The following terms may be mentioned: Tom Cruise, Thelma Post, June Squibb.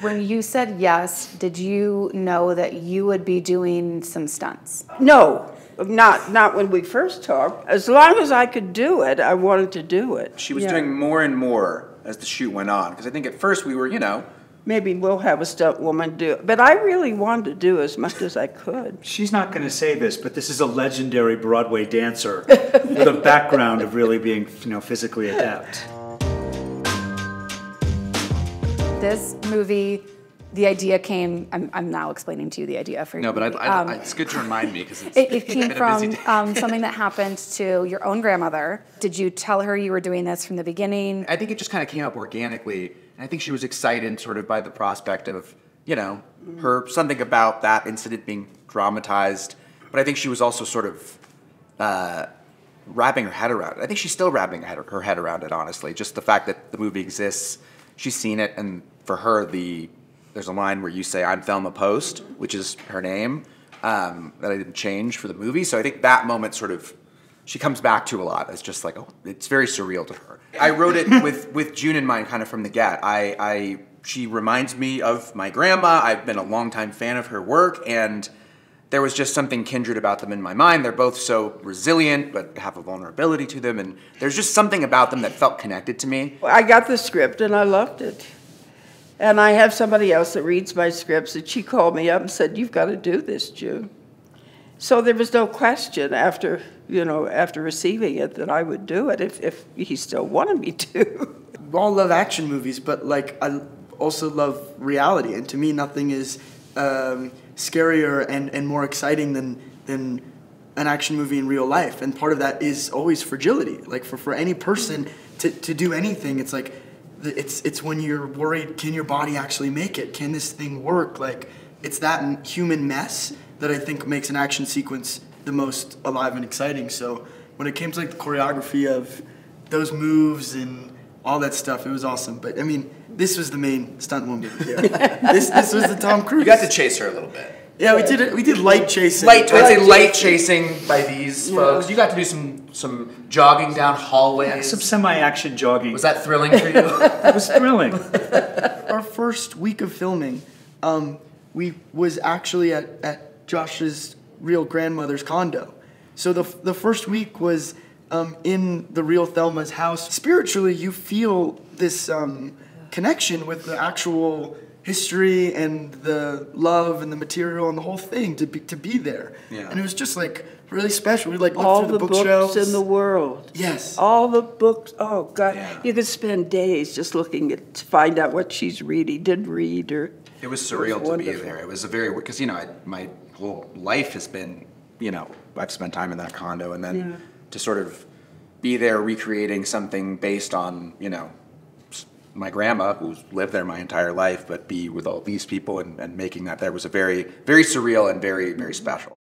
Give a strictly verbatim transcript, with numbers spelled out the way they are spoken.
When you said yes, did you know that you would be doing some stunts? No, not not when we first talked. As long as I could do it, I wanted to do it. She was yeah. doing more and more as the shoot went on, because I think at first we were, you know, maybe we'll have a stunt woman do it. But I really wanted to do as much as I could. She's not going to say this, but this is a legendary Broadway dancer with a background of really being, you know, physically adept. This movie, the idea came, I'm, I'm now explaining to you the idea for you. No, but I'd, I'd, um, it's good to remind me because it's it, it came from um, something that happened to your own grandmother. Did you tell her you were doing this from the beginning? I think it just kind of came up organically. And I think she was excited sort of by the prospect of, you know, her, something about that incident being dramatized. But I think she was also sort of uh, wrapping her head around it. I think she's still wrapping her head around it, honestly. Just the fact that the movie exists. She's seen it, and for her, the there's a line where you say, "I'm Thelma Post," which is her name, um, that I didn't change for the movie. So I think that moment sort of, she comes back to a lot. It's just like, oh, it's very surreal to her. I wrote it with, with June in mind, kind of from the get. I, I she reminds me of my grandma. I've been a longtime fan of her work, and there was just something kindred about them in my mind. They're both so resilient, but have a vulnerability to them, and there's just something about them that felt connected to me. I got the script, and I loved it. And I have somebody else that reads my scripts, and she called me up and said, "You've got to do this, June." So there was no question after, you know, after receiving it that I would do it if, if he still wanted me to. We all love action movies, but like I also love reality, and to me, nothing is Um, scarier and, and more exciting than than an action movie in real life. And part of that is always fragility. Like for, for any person to, to do anything, it's like, it's, it's when you're worried, can your body actually make it? Can this thing work? Like it's that human mess that I think makes an action sequence the most alive and exciting. So when it came to like the choreography of those moves and all that stuff, it was awesome. But I mean, this was the main stunt woman. Yeah. this this was the Tom Cruise. You got to chase her a little bit. Yeah, we did it. We did light chasing. Light, I'd say light chasing by these yeah. folks. You got to do some some jogging down hallways. Some semi-action jogging. Was that thrilling for you? It was thrilling. Our first week of filming, um, we was actually at at Josh's real grandmother's condo. So the the first week was um, in the real Thelma's house. Spiritually, you feel this Um, connection with the actual history and the love and the material and the whole thing to be to be there. Yeah. And it was just like really special. We like looked all through the, the bookshelves. Books in the world. Yes. All the books. Oh God, yeah. You could spend days just looking at to find out what she's reading, did read or. It was surreal it was to be there. It was a very because you know I, my whole life has been you know I've spent time in that condo and then yeah. to sort of be there recreating something based on you know. my grandma, who's lived there my entire life, but be with all these people and, and making that there was a very, very surreal and very, very special.